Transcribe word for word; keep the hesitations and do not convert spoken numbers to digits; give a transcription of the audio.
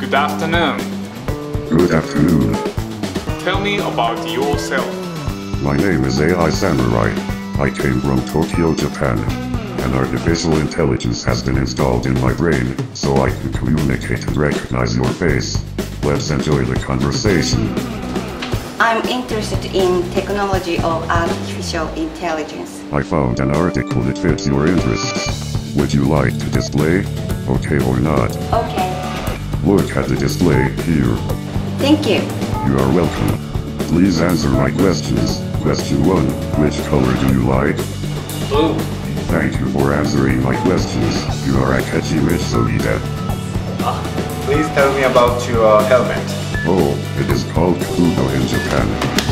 Good afternoon. Good afternoon. Tell me about yourself. My name is A I Samurai. I came from Tokyo, Japan. And artificial intelligence has been installed in my brain, so I can communicate and recognize your face. Let's enjoy the conversation. I'm interested in technology of artificial intelligence. I found an article that fits your interests. Would you like to display? Okay or not? Okay. Look at the display here. Thank you. You are welcome. Please answer my questions. Question one, which color do you like? Blue. Thank you for answering my questions. You are Akechi Mitsuhide. Ah, please tell me about your helmet. Oh, it is called Kudo in Japan.